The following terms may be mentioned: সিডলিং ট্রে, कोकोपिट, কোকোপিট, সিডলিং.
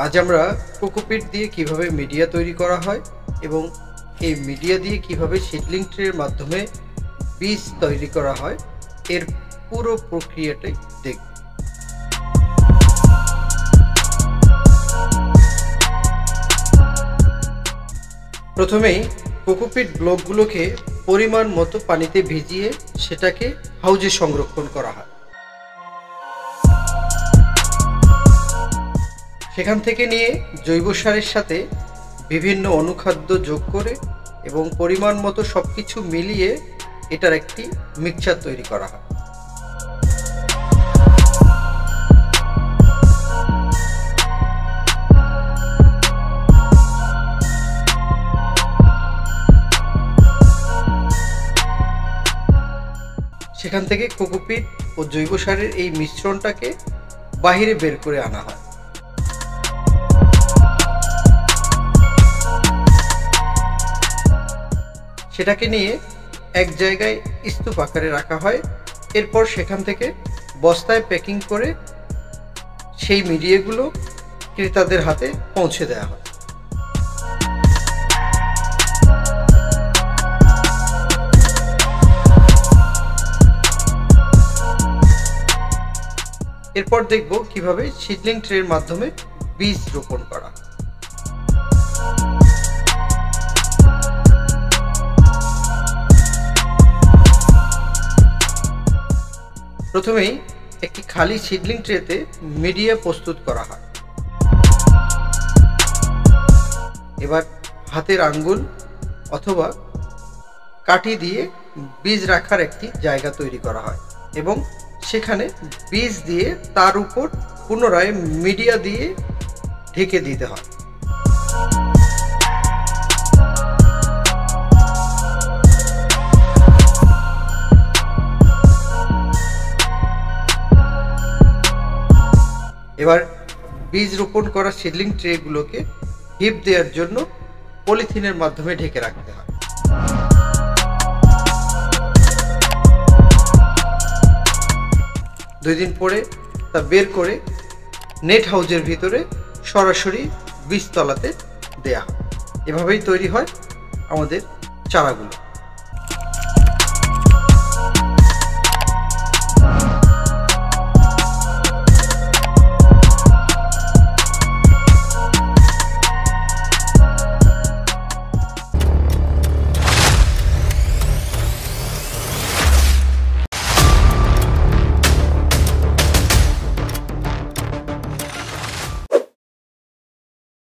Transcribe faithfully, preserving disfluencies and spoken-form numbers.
आज आमरा कोकोपिट दिए किभाबे मीडिया तैरी करा हय एबं ए मीडिया दिए किभाबे सीडलिंग ट्रेर माध्यमे बीज तैरी करा हय एर पुरो प्रक्रियाटाई देखब। प्रथमेই कोकोपिट ब्लकগুলোকে পরিমাণ মতো পানিতে ভিজিয়ে সেটাকে হাউজে সংরক্ষণ করা হয়। সেখান থেকে নিয়ে জৈব সারের সাথে বিভিন্ন অনুখাদ্য যোগ করে এবং পরিমাণ মতো সবকিছু মিলিয়ে এটার একটি মিক্সচার তৈরি করা হয়। সেখান থেকে কোকোপিট ও জৈব সারের এই মিশ্রণটাকে বাইরে বের করে আনা হয়। সেটাকে নিয়ে এক জায়গায় স্তূপ আকারে রাখা হয়। এরপর সেখান থেকে বস্তায় প্যাকিং করে সেই মিডিয়াগুলো ক্রেতাদের হাতে পৌঁছে দেওয়া হয়। এরপর দেখব কিভাবে সিডলিং ট্রের মাধ্যমে বীজ রোপণ করা। প্রথমেই একটি খালি সিডলিং ট্রেতে মিডিয়া প্রস্তুত করা হয়। এবার হাতের আঙ্গুল অথবা কাঠি দিয়ে বীজ রাখার একটি জায়গা তৈরি করা হয় এবং সেখানে বীজ দিয়ে তার উপর পুনরায় মিডিয়া দিয়ে ঢেকে দিতে হয়। এবার বীজ রোপণ করা সিডলিং ট্রেগুলোকে হিপ দেওয়ার জন্য পলিথিনের মাধ্যমে ঢেকে রাখতে হয়। দুই দিন পরে তা বের করে নেট হাউজের ভিতরে সরাসরি বীজতলাতে দেয়া হয়। এভাবেই তৈরি হয় আমাদের চারাগুলো।